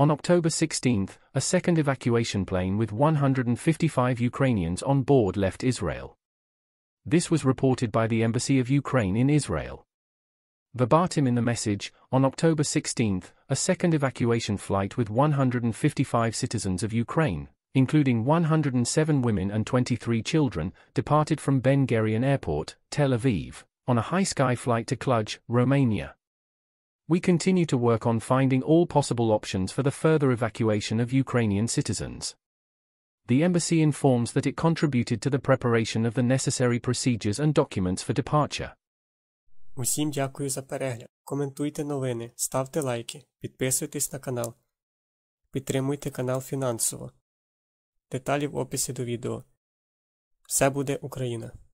On October 16, a second evacuation plane with 155 Ukrainians on board left Israel. This was reported by the Embassy of Ukraine in Israel. Verbatim in the message, on October 16, a second evacuation flight with 155 citizens of Ukraine, including 107 women and 23 children, departed from Ben Gurion Airport, Tel Aviv, on a HiSky flight to Cluj, Romania. We continue to work on finding all possible options for the further evacuation of Ukrainian citizens. The embassy informs that it contributed to the preparation of the necessary procedures and documents for departure. Усім дякую за перегляд. Коментуйте новини, ставте лайки, підписуйтесь на канал. Підтримуйте канал фінансово. Деталі в описі до відео. Все буде Україна!